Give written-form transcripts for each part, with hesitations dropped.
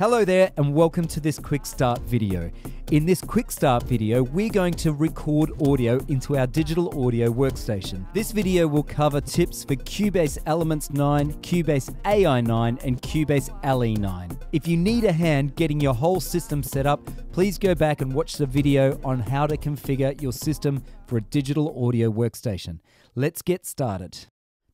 Hello there and welcome to this quick start video. In this quick start video, we're going to record audio into our digital audio workstation. This video will cover tips for Cubase Elements 9, Cubase AI 9 and Cubase LE 9. If you need a hand getting your whole system set up, please go back and watch the video on how to configure your system for a digital audio workstation. Let's get started.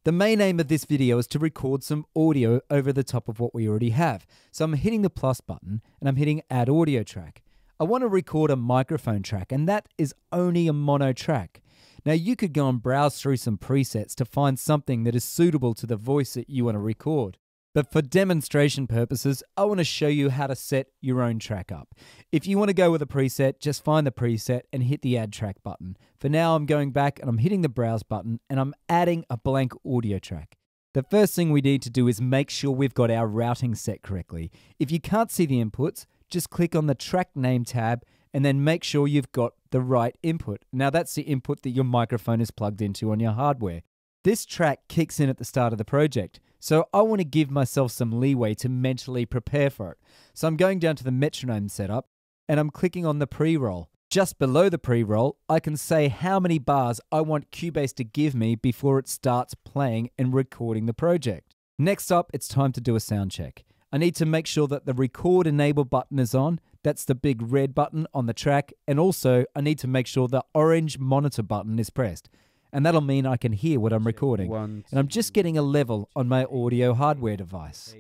The main aim of this video is to record some audio over the top of what we already have. So I'm hitting the plus button and I'm hitting add audio track. I want to record a microphone track and that is only a mono track. Now you could go and browse through some presets to find something that is suitable to the voice that you want to record. But for demonstration purposes, I want to show you how to set your own track up. If you want to go with a preset, just find the preset and hit the add track button. For now, I'm going back and I'm hitting the browse button and I'm adding a blank audio track. The first thing we need to do is make sure we've got our routing set correctly. If you can't see the inputs, just click on the track name tab and then make sure you've got the right input. Now that's the input that your microphone is plugged into on your hardware. This track kicks in at the start of the project. So I want to give myself some leeway to mentally prepare for it. So I'm going down to the metronome setup and I'm clicking on the pre-roll. Just below the pre-roll, I can say how many bars I want Cubase to give me before it starts playing and recording the project. Next up, it's time to do a sound check. I need to make sure that the record enable button is on. That's the big red button on the track. And also I need to make sure the orange monitor button is pressed. And that'll mean I can hear what I'm recording. And I'm just getting a level on my audio hardware device.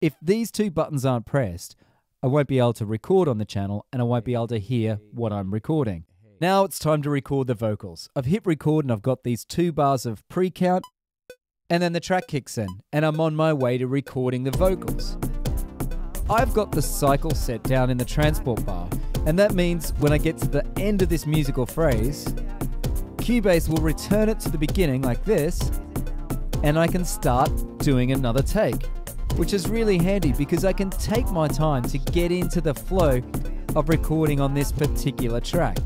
If these two buttons aren't pressed, I won't be able to record on the channel and I won't be able to hear what I'm recording. Now it's time to record the vocals. I've hit record and I've got these two bars of pre-count and then the track kicks in and I'm on my way to recording the vocals. I've got the cycle set down in the transport bar and that means when I get to the end of this musical phrase, Cubase will return it to the beginning like this, and I can start doing another take, which is really handy because I can take my time to get into the flow of recording on this particular track.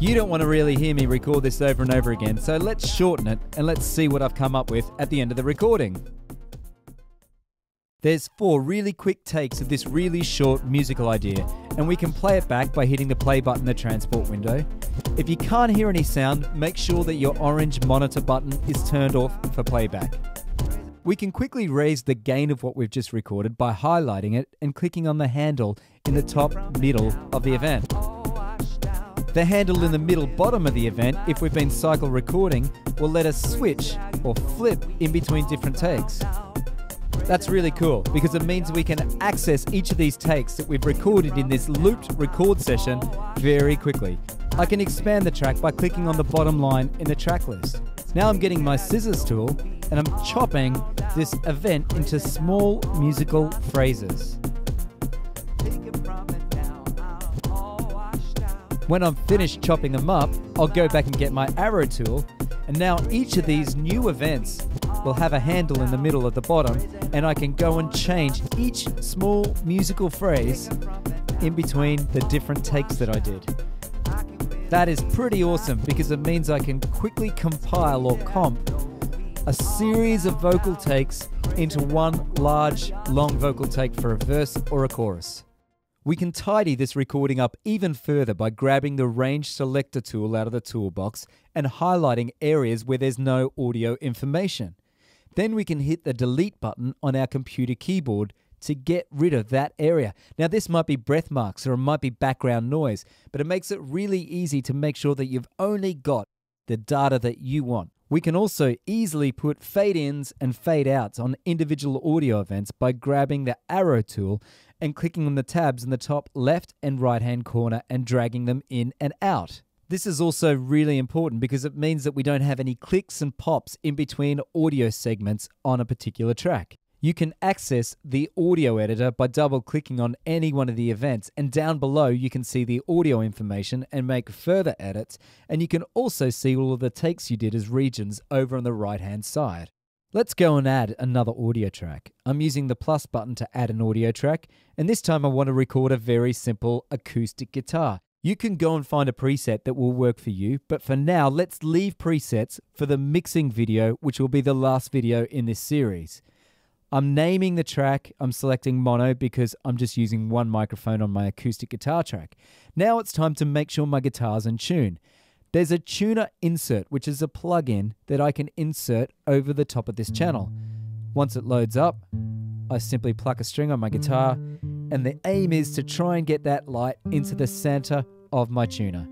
You don't want to really hear me record this over and over again, so let's shorten it and let's see what I've come up with at the end of the recording. There's four really quick takes of this really short musical idea, and we can play it back by hitting the play button in the transport window. If you can't hear any sound, make sure that your orange monitor button is turned off for playback. We can quickly raise the gain of what we've just recorded by highlighting it and clicking on the handle in the top middle of the event. The handle in the middle bottom of the event, if we've been cycle recording, will let us switch or flip in between different takes. That's really cool because it means we can access each of these takes that we've recorded in this looped record session very quickly. I can expand the track by clicking on the bottom line in the track list. Now I'm getting my scissors tool and I'm chopping this event into small musical phrases. When I'm finished chopping them up, I'll go back and get my arrow tool, and now each of these new events will have a handle in the middle at the bottom, and I can go and change each small musical phrase in between the different takes that I did. That is pretty awesome because it means I can quickly compile or comp a series of vocal takes into one large, long vocal take for a verse or a chorus. We can tidy this recording up even further by grabbing the range selector tool out of the toolbox and highlighting areas where there's no audio information. Then we can hit the delete button on our computer keyboard to get rid of that area. Now this might be breath marks or it might be background noise, but it makes it really easy to make sure that you've only got the data that you want. We can also easily put fade-ins and fade-outs on individual audio events by grabbing the arrow tool and clicking on the tabs in the top left and right-hand corner and dragging them in and out. This is also really important because it means that we don't have any clicks and pops in between audio segments on a particular track. You can access the audio editor by double-clicking on any one of the events, and down below you can see the audio information and make further edits, and you can also see all of the takes you did as regions over on the right-hand side. Let's go and add another audio track. I'm using the plus button to add an audio track, and this time I want to record a very simple acoustic guitar. You can go and find a preset that will work for you, but for now let's leave presets for the mixing video, which will be the last video in this series. I'm naming the track, I'm selecting mono because I'm just using one microphone on my acoustic guitar track. Now it's time to make sure my guitar's in tune. There's a tuner insert, which is a plugin that I can insert over the top of this channel. Once it loads up, I simply pluck a string on my guitar, and the aim is to try and get that light into the center of my tuner.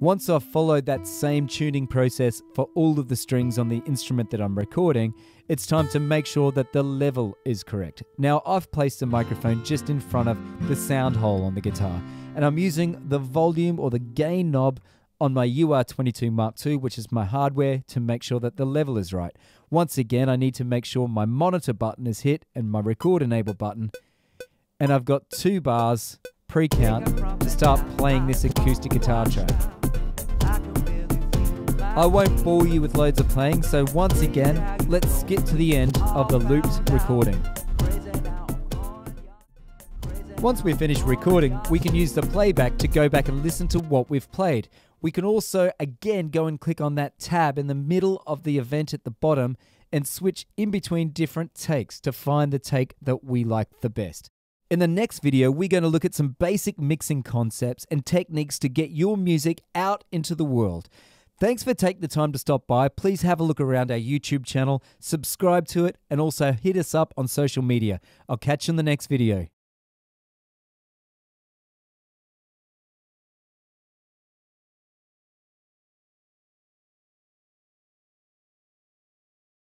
Once I've followed that same tuning process for all of the strings on the instrument that I'm recording, it's time to make sure that the level is correct. Now I've placed the microphone just in front of the sound hole on the guitar, and I'm using the volume or the gain knob on my UR22 Mark II, which is my hardware, to make sure that the level is right. Once again, I need to make sure my monitor button is hit and my record enable button, and I've got 2 bars pre-count to start playing this acoustic guitar track. I won't bore you with loads of playing, so once again, let's skip to the end of the looped recording. Once we've finished recording, we can use the playback to go back and listen to what we've played. We can also, again, go and click on that tab in the middle of the event at the bottom and switch in between different takes to find the take that we like the best. In the next video, we're going to look at some basic mixing concepts and techniques to get your music out into the world. Thanks for taking the time to stop by. Please have a look around our YouTube channel, subscribe to it, and also hit us up on social media. I'll catch you in the next video.